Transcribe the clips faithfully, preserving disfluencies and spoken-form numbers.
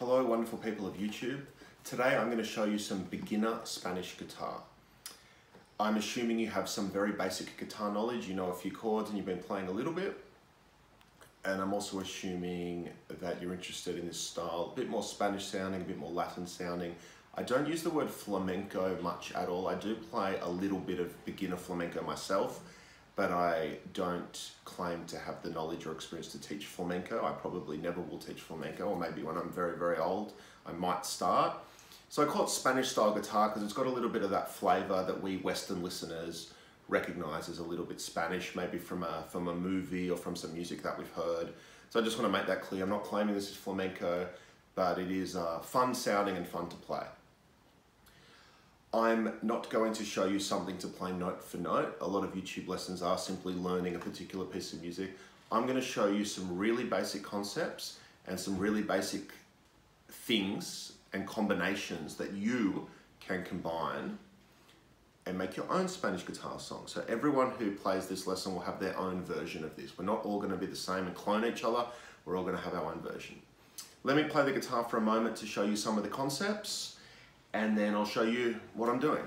Hello wonderful people of YouTube. Today I'm going to show you some beginner Spanish guitar. I'm assuming you have some very basic guitar knowledge, you know a few chords and you've been playing a little bit. And I'm also assuming that you're interested in this style, a bit more Spanish sounding, a bit more Latin sounding. I don't use the word flamenco much at all. I do play a little bit of beginner flamenco myself, but I don't claim to have the knowledge or experience to teach flamenco. I probably never will teach flamenco, or maybe when I'm very, very old, I might start. So I call it Spanish style guitar because it's got a little bit of that flavor that we Western listeners recognize as a little bit Spanish, maybe from a, from a movie or from some music that we've heard. So I just want to make that clear. I'm not claiming this is flamenco, but it is uh, fun sounding and fun to play. I'm not going to show you something to play note for note. A lot of YouTube lessons are simply learning a particular piece of music. I'm going to show you some really basic concepts and some really basic things and combinations that you can combine and make your own Spanish guitar song. So everyone who plays this lesson will have their own version of this. We're not all going to be the same and clone each other. We're all going to have our own version. Let me play the guitar for a moment to show you some of the concepts, and then I'll show you what I'm doing.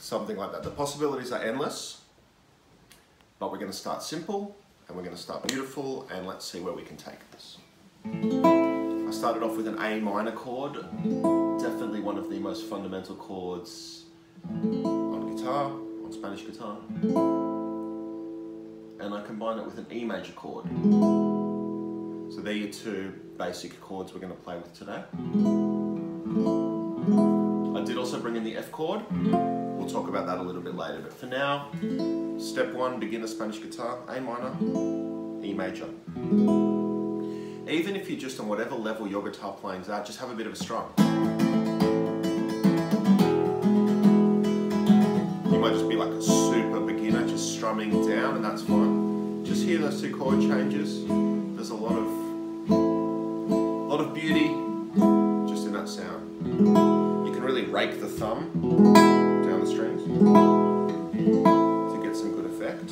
Something like that. The possibilities are endless, but we're going to start simple and we're going to start beautiful, and let's see where we can take this. I started off with an A minor chord, definitely one of the most fundamental chords on guitar, on Spanish guitar, and I combine it with an E major chord. So they're your two basic chords we're going to play with today. I did also bring in the F chord. We'll talk about that a little bit later, but for now, step one, beginner Spanish guitar, A minor, E major. Even if you're just on whatever level your guitar playing's at, just have a bit of a strum. You might just be like a super beginner, just strumming down, and that's fine. Just hear those two chord changes. There's a lot of, lot of beauty just in that sound. You can really rake the thumb strings to get some good effect.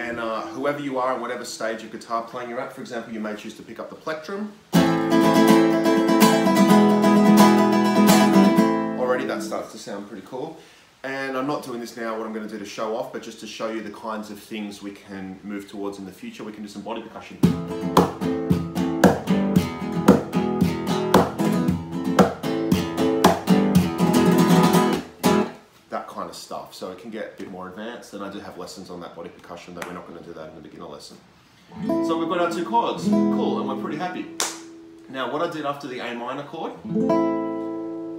And uh, whoever you are and whatever stage of guitar playing you're at, for example, you may choose to pick up the plectrum. Already that starts to sound pretty cool. And I'm not doing this now, what I'm going to do to show off, but just to show you the kinds of things we can move towards in the future. We can do some body percussion. Stuff, so it can get a bit more advanced, and I do have lessons on that body percussion, though we're not going to do that in the beginner lesson. So we've got our two chords, cool, and we're pretty happy. Now what I did after the A minor chord,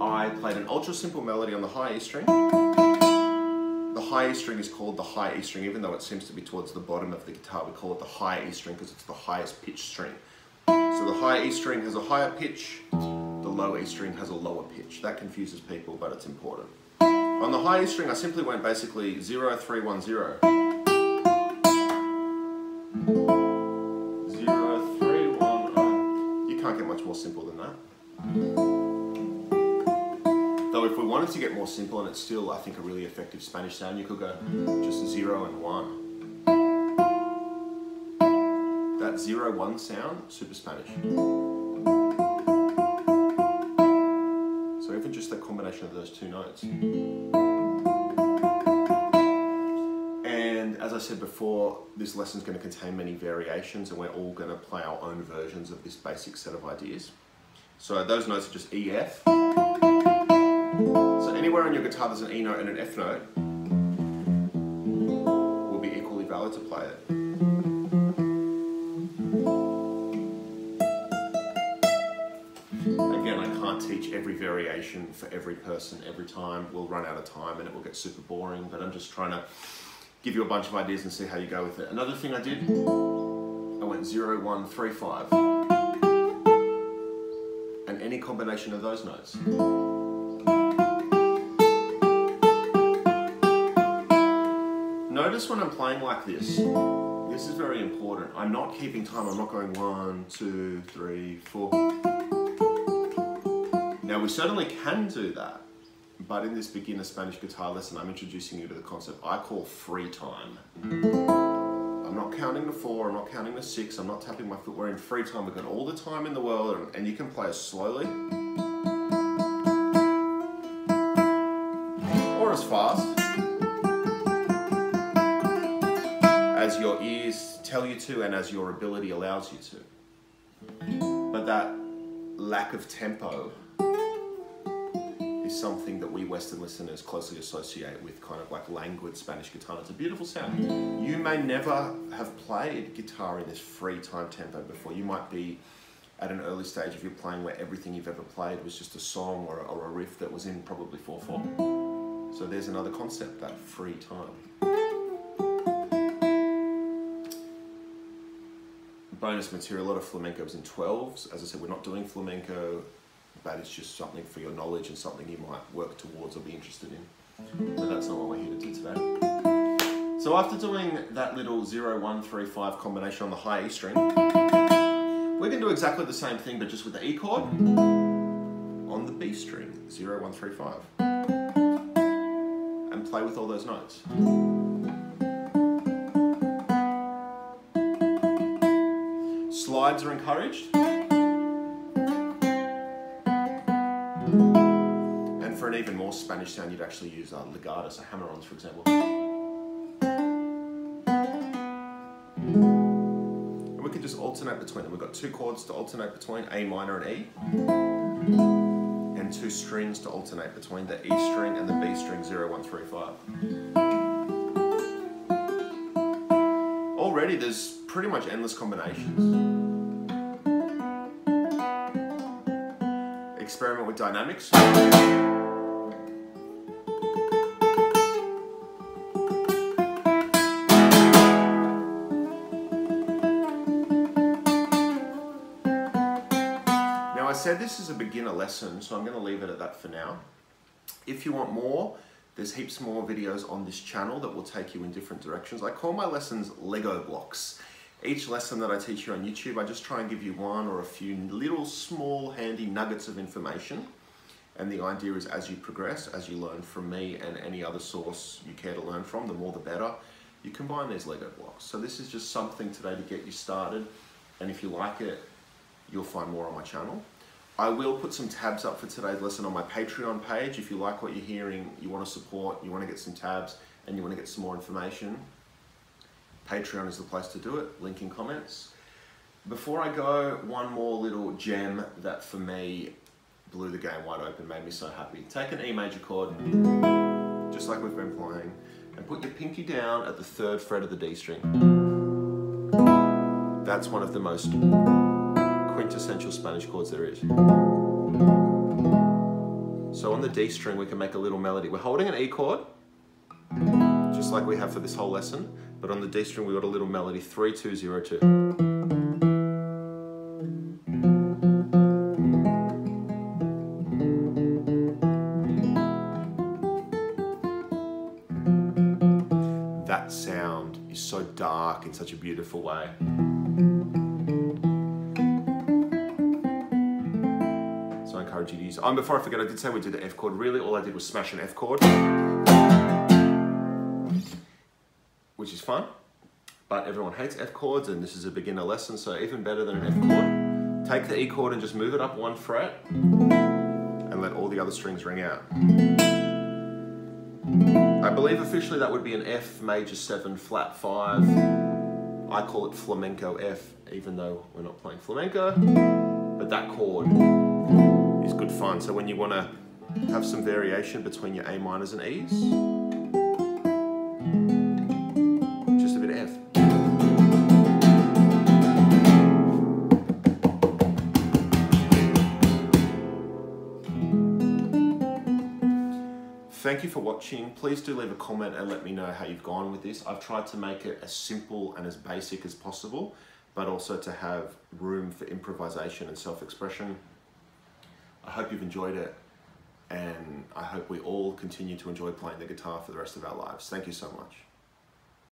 I played an ultra simple melody on the high E string. The high E string is called the high E string, even though it seems to be towards the bottom of the guitar, we call it the high E string because it's the highest pitch string. So the high E string has a higher pitch, the low E string has a lower pitch. That confuses people, but it's important. On the high E string, I simply went basically zero, three, one, zero. zero, three, one, one. You can't get much more simple than that. Though if we wanted to get more simple, and it's still, I think, a really effective Spanish sound, you could go just zero and one. That zero, one sound, super Spanish. So even just that combination of those two notes. And as I said before, this lesson is going to contain many variations, and we're all going to play our own versions of this basic set of ideas. So those notes are just E, F. So anywhere on your guitar there's an E note and an F note will be equally valid to play it. can't teach every variation for every person every time. We'll run out of time and it will get super boring, but I'm just trying to give you a bunch of ideas and see how you go with it. Another thing I did, I went zero, one, three, five. And any combination of those notes. Notice when I'm playing like this, this is very important. I'm not keeping time, I'm not going one, two, three, four. Now we certainly can do that, but in this beginner Spanish guitar lesson, I'm introducing you to the concept I call free time. I'm not counting to four, I'm not counting to six, I'm not tapping my foot. We're in free time, we've got all the time in the world, and you can play as slowly or as fast as your ears tell you to and as your ability allows you to. But that lack of tempo is something that we Western listeners closely associate with kind of like languid Spanish guitar. It's a beautiful sound. You may never have played guitar in this free time tempo before. You might be at an early stage of your playing where everything you've ever played was just a song or a, or a riff that was in probably four four. So there's another concept, that free time. Bonus material, a lot of flamenco is in twelves. As I said, we're not doing flamenco, but it's just something for your knowledge and something you might work towards or be interested in. But that's not what we're here to do today. So after doing that little zero, one, three, five combination on the high E string, we're going to do exactly the same thing, but just with the E chord on the B string, zero, one, three, five. And play with all those notes. Slides are encouraged. And for an even more Spanish sound, you'd actually use uh, legatus, or hammer-ons, for example. And we could just alternate between them. We've got two chords to alternate between, A minor and E. And two strings to alternate between, the E string and the B string, zero, one, three, five. Already there's pretty much endless combinations. Experiment with dynamics. Now I said this is a beginner lesson, so I'm going to leave it at that for now. If you want more, there's heaps more videos on this channel that will take you in different directions. I call my lessons Lego blocks. Each lesson that I teach you on YouTube, I just try and give you one or a few little small handy nuggets of information. And the idea is as you progress, as you learn from me and any other source you care to learn from, the more the better, you combine these Lego blocks. So this is just something today to get you started. And if you like it, you'll find more on my channel. I will put some tabs up for today's lesson on my Patreon page. If you like what you're hearing, you want to support, you want to get some tabs, and you want to get some more information, Patreon is the place to do it, link in comments. Before I go, one more little gem that for me blew the game wide open, made me so happy. Take an E major chord, just like we've been playing, and put your pinky down at the third fret of the D string. That's one of the most quintessential Spanish chords there is. So on the D string, we can make a little melody. We're holding an E chord, just like we have for this whole lesson, but on the D string we got a little melody, three, two, zero, two. That sound is so dark in such a beautiful way. So I encourage you to use it. Oh, and before I forget, I did say we did the F chord. Really, all I did was smash an F chord, which is fun, but everyone hates F chords and this is a beginner lesson, so even better than an F chord, take the E chord and just move it up one fret and let all the other strings ring out. I believe officially that would be an F major seven flat five. I call it flamenco F, even though we're not playing flamenco, but that chord is good fun. So when you want to have some variation between your A minors and E's, Thank you for watching. Please do leave a comment and let me know how you've gone with this. I've tried to make it as simple and as basic as possible, but also to have room for improvisation and self-expression. I hope you've enjoyed it, and I hope we all continue to enjoy playing the guitar for the rest of our lives. Thank you so much.